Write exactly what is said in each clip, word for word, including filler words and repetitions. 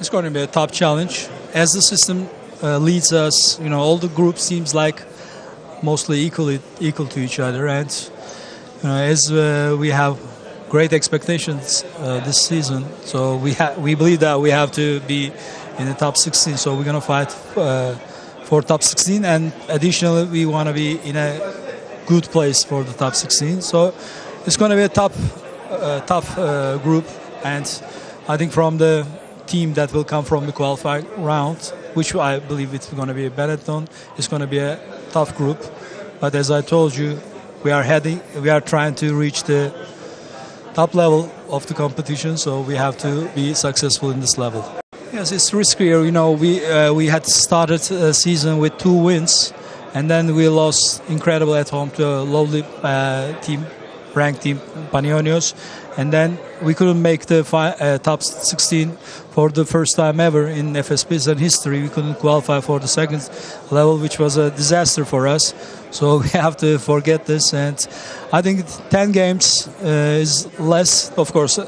It's going to be a tough challenge. As the system uh, leads us, you know, all the group seems like mostly equally equal to each other. And you know, as uh, we have great expectations uh, this season, so we ha we believe that we have to be in the top sixteen. So we're going to fight uh, for top sixteen, and additionally, we want to be in a good place for the top sixteen. So it's going to be a tough, uh, tough uh, group, and I think from the team that will come from the qualifying round, which I believe it's going to be a Benetton, it's going to be a tough group. But as I told you, we are heading, we are trying to reach the top level of the competition, so we have to be successful in this level. Yes, it's riskier. You know, we uh, we had started the season with two wins, and then we lost incredible at home to a lowly uh, team, ranked team, Panionios, and then we couldn't make the uh, top sixteen for the first time ever in F S P history. We couldn't qualify for the second level, which was a disaster for us. So we have to forget this, and I think ten games uh, is less, of course, uh,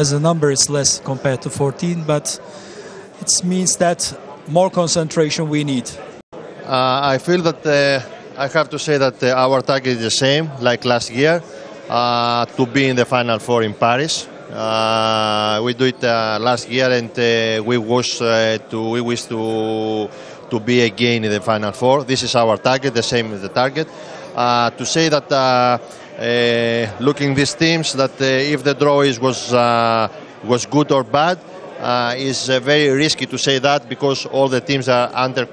as a number it's less compared to fourteen, but it means that more concentration we need. Uh, I feel that uh, I have to say that uh, our target is the same like last year, uh, to be in the Final Four in Paris. Uh, we do it uh, last year, and uh, we wish uh, to we wish to to be again in the Final Four. This is our target, the same as the target. Uh, to say that uh, uh, looking these teams, that uh, if the draw is was uh, was good or bad. Uh, is uh, very risky to say that, because all the teams are under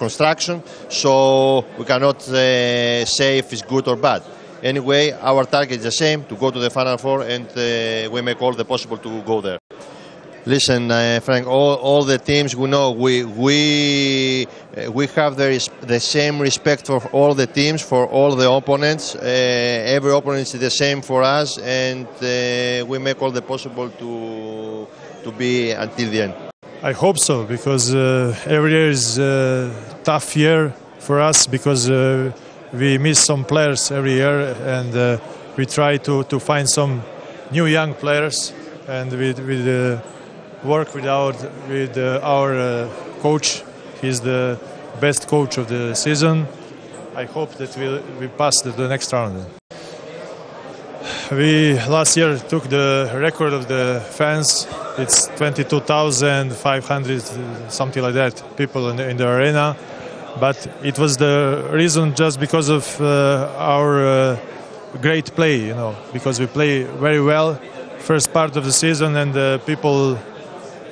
construction, so we cannot uh, say if it's good or bad. Anyway, our target is the same, to go to the Final Four, and uh, we make all the possible to go there. Listen, uh, Frank, all, all the teams we know, we we uh, we have the, the same respect for all the teams, for all the opponents. Uh, every opponent is the same for us, and uh, we make all the possible to. to be until the end. I hope so, because uh, every year is a tough year for us, because uh, we miss some players every year, and uh, we try to, to find some new young players, and we, we uh, work with our, with uh, our uh, coach. He's the best coach of the season. I hope that we, we pass to the next round. We last year took the record of the fans. It's twenty-two thousand five hundred, something like that, people in the, in the arena. But it was the reason just because of uh, our uh, great play, you know, because we play very well first part of the season, and uh, people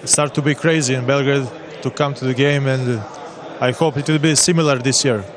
start to be crazy in Belgrade to come to the game, and uh, I hope it will be similar this year.